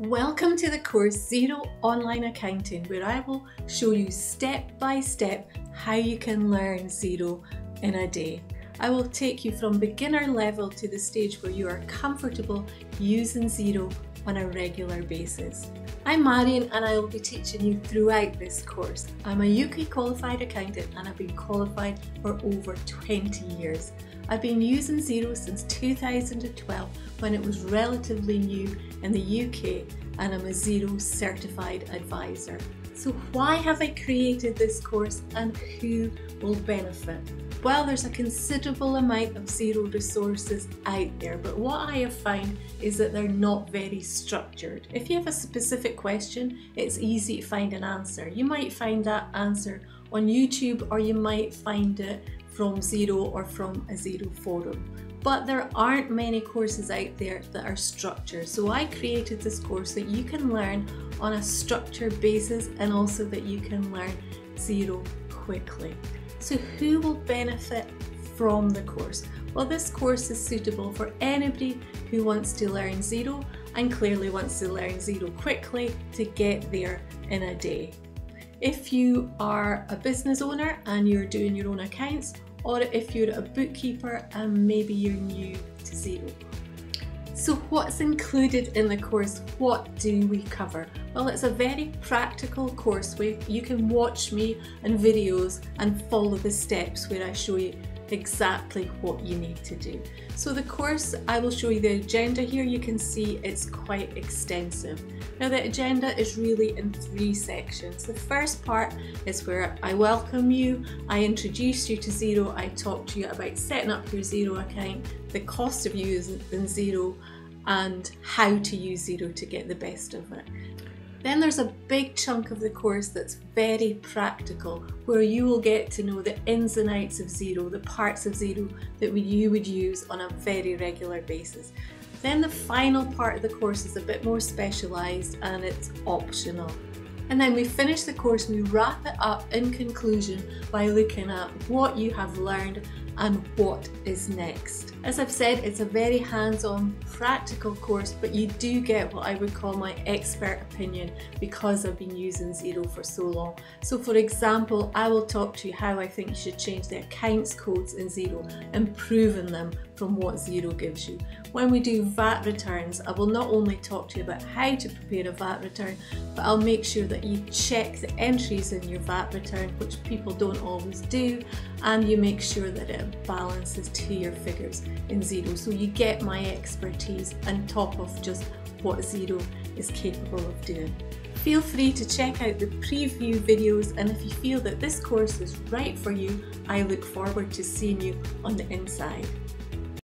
Welcome to the course Xero Online Accounting, where I will show you step by step how you can learn Xero in a day. I will take you from beginner level to the stage where you are comfortable using Xero on a regular basis. I'm Marian and I will be teaching you throughout this course. I'm a UK qualified accountant and I've been qualified for over 20 years. I've been using Xero since 2012 when it was relatively new in the UK, and I'm a Xero certified advisor. So why have I created this course and who will benefit? Well, there's a considerable amount of Xero resources out there, but what I have found is that they're not very structured. If you have a specific question, it's easy to find an answer. You might find that answer on YouTube, or you might find it from Xero or from a Xero forum. But there aren't many courses out there that are structured. So I created this course that you can learn on a structured basis and also that you can learn Xero quickly. So who will benefit from the course? Well, this course is suitable for anybody who wants to learn Xero and clearly wants to learn Xero quickly to get there in a day. If you are a business owner and you're doing your own accounts, or if you're a bookkeeper and maybe you're new to Xero. So what's included in the course? What do we cover? Well, it's a very practical course where you can watch me and videos and follow the steps where I show you exactly what you need to do. So the course, I will show you the agenda here. You can see it's quite extensive. Now the agenda is really in three sections. The first part is where I welcome you, I introduce you to Xero, I talk to you about setting up your Xero account, the cost of using Xero, and how to use Xero to get the best of it. Then there's a big chunk of the course that's very practical, where you will get to know the ins and outs of Xero, the parts of Xero that you would use on a very regular basis. Then the final part of the course is a bit more specialised and it's optional. And then we finish the course and we wrap it up in conclusion by looking at what you have learned and what is next. As I've said, it's a very hands-on, practical course, but you do get what I would call my expert opinion because I've been using Xero for so long. So for example, I will talk to you how I think you should change the accounts codes in Xero, improving them from what Xero gives you. When we do VAT returns, I will not only talk to you about how to prepare a VAT return, but I'll make sure that you check the entries in your VAT return, which people don't always do, and you make sure that it balances to your figures in Xero. So you get my expertise on top of just what Xero is capable of doing. Feel free to check out the preview videos, and if you feel that this course is right for you, I look forward to seeing you on the inside.